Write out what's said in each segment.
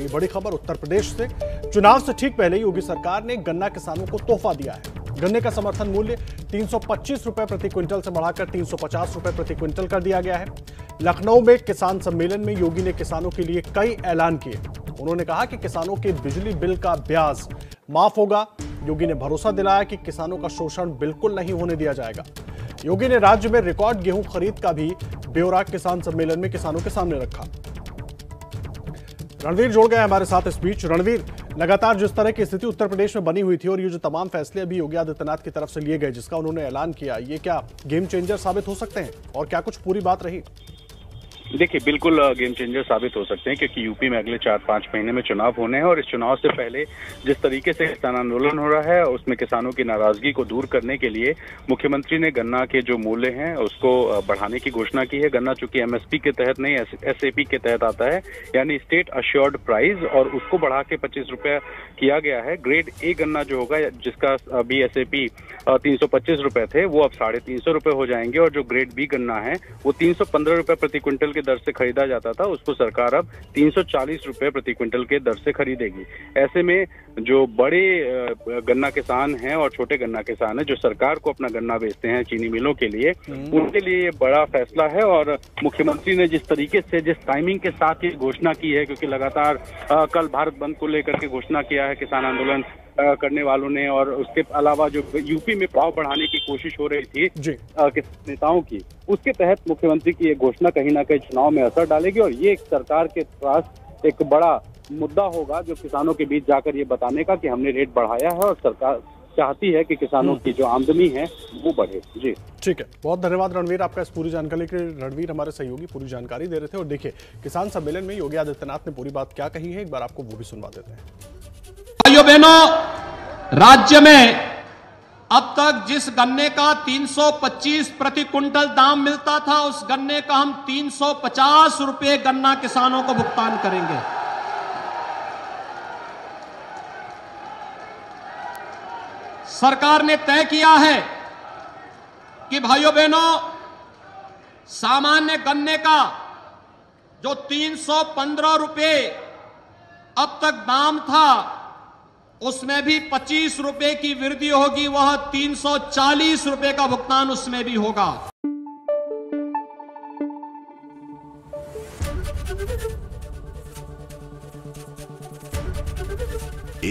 बड़ी खबर उत्तर प्रदेश से। चुनाव से ठीक पहले योगी सरकार ने गन्ना किसानों को तोहफा दिया है। गन्ने का समर्थन मूल्य 325 रुपए प्रति क्विंटल से बढ़ाकर 350 रुपए प्रति क्विंटल कर दिया गया है। लखनऊ में किसान सम्मेलन में योगी ने किसानों के लिए कई ऐलान किए। उन्होंने कहा कि किसानों के बिजली बिल का ब्याज माफ होगा। योगी ने भरोसा दिलाया कि किसानों का शोषण बिल्कुल नहीं होने दिया जाएगा। योगी ने राज्य में रिकॉर्ड गेहूं खरीद का भी ब्यौरा किसान सम्मेलन में किसानों के सामने रखा। रणवीर जोड़ गए हमारे साथ इस बीच। रणवीर, लगातार जिस तरह की स्थिति उत्तर प्रदेश में बनी हुई थी और ये जो तमाम फैसले अभी योगी आदित्यनाथ की तरफ से लिए गए जिसका उन्होंने ऐलान किया, ये क्या गेम चेंजर साबित हो सकते हैं और क्या कुछ पूरी बात रही? देखिए, बिल्कुल गेम चेंजर साबित हो सकते हैं क्योंकि यूपी में अगले 4-5 महीने में चुनाव होने हैं और इस चुनाव से पहले जिस तरीके से किसान आंदोलन हो रहा है उसमें किसानों की नाराजगी को दूर करने के लिए मुख्यमंत्री ने गन्ना के जो मूल्य हैं उसको बढ़ाने की घोषणा की है। गन्ना चूंकि MSP के तहत नहीं SAP के तहत आता है, यानी स्टेट अश्योर्ड प्राइस, और उसको बढ़ा के 25 रुपये किया गया है। ग्रेड A गन्ना जो होगा, जिसका अभी SAP 325 रुपये थे, वो अब 350 रुपये हो जाएंगे और जो ग्रेड B गन्ना है वो 315 रुपये प्रति क्विंटल दर से खरीदा जाता था, उसको सरकार अब 340 रुपए प्रति क्विंटल के दर से खरीदेगी। ऐसे में जो बड़े गन्ना किसान हैं और छोटे गन्ना किसान हैं जो सरकार को अपना गन्ना बेचते हैं चीनी मिलों के लिए, उनके लिए ये बड़ा फैसला है। और मुख्यमंत्री ने जिस तरीके से, जिस टाइमिंग के साथ ये घोषणा की है, क्योंकि लगातार कल भारत बंद को लेकर के घोषणा किया है किसान आंदोलन करने वालों ने, और उसके अलावा जो यूपी में भाव बढ़ाने की कोशिश हो रही थी नेताओं की, उसके तहत मुख्यमंत्री की ये घोषणा कहीं ना कहीं चुनाव में असर डालेगी और ये एक सरकार के पास एक बड़ा मुद्दा होगा जो किसानों के बीच जाकर ये बताने का कि हमने रेट बढ़ाया है और सरकार चाहती है कि किसानों की जो आमदनी है वो बढ़े। जी ठीक है, बहुत धन्यवाद रणवीर आपका इस पूरी जानकारी के। रणवीर हमारे सहयोगी पूरी जानकारी दे रहे थे। और देखिए, किसान सम्मेलन में योगी आदित्यनाथ ने पूरी बात क्या कही है, एक बार आपको वो भी सुनवा देते हैं। भाइयों बहनों, राज्य में अब तक जिस गन्ने का 325 प्रति क्विंटल दाम मिलता था उस गन्ने का हम 350 रुपए गन्ना किसानों को भुगतान करेंगे। सरकार ने तय किया है कि भाइयों बहनों, सामान्य गन्ने का जो 315 रुपए अब तक दाम था उसमें भी 25 रुपए की वृद्धि होगी, वह 340 रुपए का भुगतान उसमें भी होगा।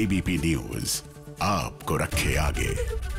ABP न्यूज आपको रखे आगे।